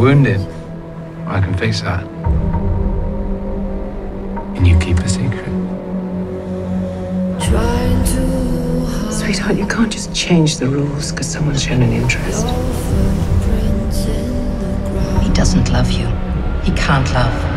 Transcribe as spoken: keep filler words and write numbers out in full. wounded, I can fix that. And you keep a secret. Sweetheart, you can't just change the rules because someone's shown an interest. He doesn't love you. He can't love.